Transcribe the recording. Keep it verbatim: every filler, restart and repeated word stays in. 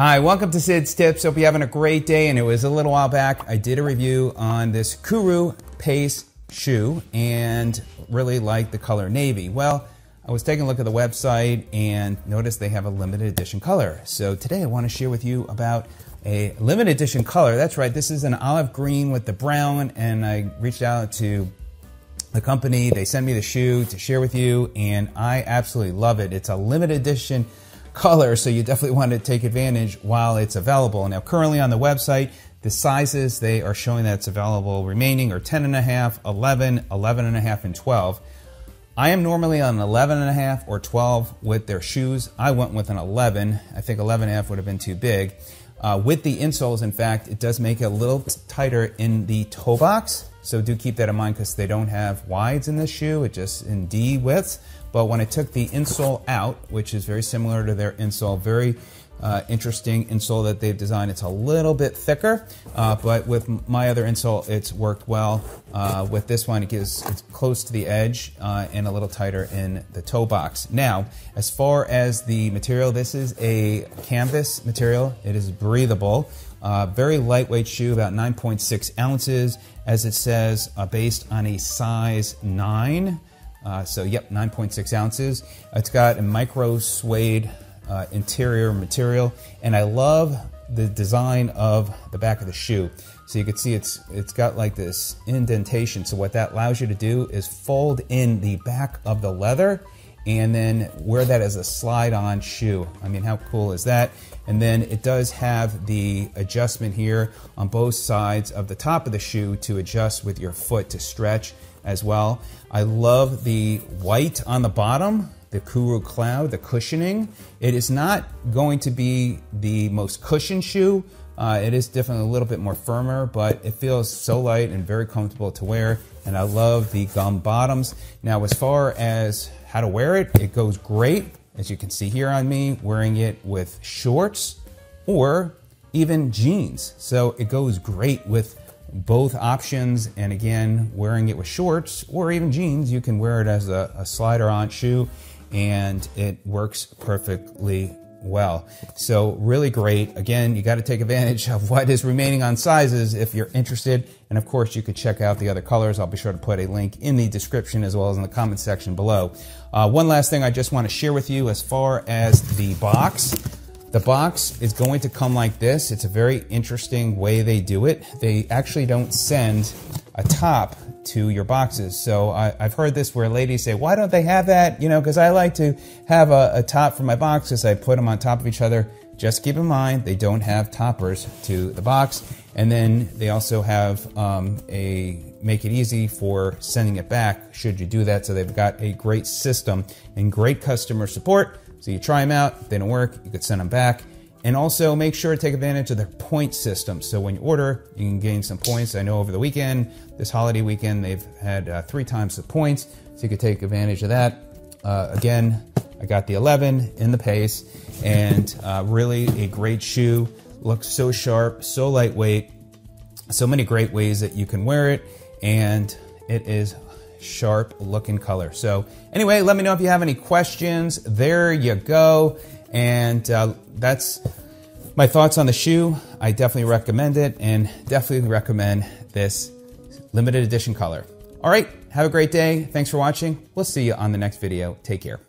Hi, welcome to Sid's Tips. Hope you're having a great day. And it was a little while back, I did a review on this Kuru Pace shoe and really liked the color navy. Well, I was taking a look at the website and noticed they have a limited edition color. So today I want to share with you about a limited edition color. That's right, this is an olive green with the brown, and I reached out to the company. They sent me the shoe to share with you, and I absolutely love it. It's a limited edition color, so you definitely want to take advantage while it's available. Now, currently on the website, the sizes they are showing that's available remaining are ten and a half, eleven, eleven and a half, and twelve. I am normally on an eleven and a half or twelve with their shoes. I went with an eleven. I think eleven and a half would have been too big. Uh, with the insoles, in fact, it does make it a little tighter in the toe box. So do keep that in mind, because they don't have wides in this shoe, it just in D widths. But when I took the insole out, which is very similar to their insole, very uh, interesting insole that they've designed. It's a little bit thicker, uh, but with my other insole, it's worked well. Uh, with this one, it gives, it's close to the edge uh, and a little tighter in the toe box. Now, as far as the material, this is a canvas material. It is breathable. Uh, very lightweight shoe, about nine point six ounces, as it says, uh, based on a size nine. Uh, so, yep, nine point six ounces. It's got a micro suede uh, interior material, and I love the design of the back of the shoe. So you can see it's it's got like this indentation. So what that allows you to do is fold in the back of the leather and then wear that as a slide-on shoe. I mean, how cool is that? And then it does have the adjustment here on both sides of the top of the shoe to adjust with your foot to stretch as well. I love the white on the bottom, the Kuru Cloud, the cushioning. It is not going to be the most cushioned shoe. Uh, it is definitely a little bit more firmer, but it feels so light and very comfortable to wear. And I love the gum bottoms. Now, as far as how to wear it, it goes great, as you can see here on me, wearing it with shorts or even jeans. So it goes great with both options, and again, wearing it with shorts or even jeans, you can wear it as a, a slider-on shoe, and it works perfectly well. So really great. Again, you got to take advantage of what is remaining on sizes if you're interested. And of course, you could check out the other colors. I'll be sure to put a link in the description as well as in the comment section below. Uh, one last thing I just want to share with you as far as the box. The box is going to come like this. It's a very interesting way they do it. They actually don't send a top to your boxes. So I, I've heard this where ladies say, why don't they have that? You know, because I like to have a, a top for my boxes. I put them on top of each other. Just keep in mind, they don't have toppers to the box. And then they also have um, a make it easy for sending it back should you do that. So they've got a great system and great customer support. So you try them out, they don't work, you could send them back. And also make sure to take advantage of their point system. So when you order, you can gain some points. I know over the weekend, this holiday weekend, they've had uh, three times the points. So you could take advantage of that. Uh, again, I got the eleven in the Pace, and uh, really a great shoe. Looks so sharp, so lightweight, so many great ways that you can wear it. And it is sharp looking color. So anyway, let me know if you have any questions. There you go. And uh, that's my thoughts on the shoe. I definitely recommend it, and definitely recommend this limited edition color. All right, have a great day. Thanks for watching. We'll see you on the next video. Take care.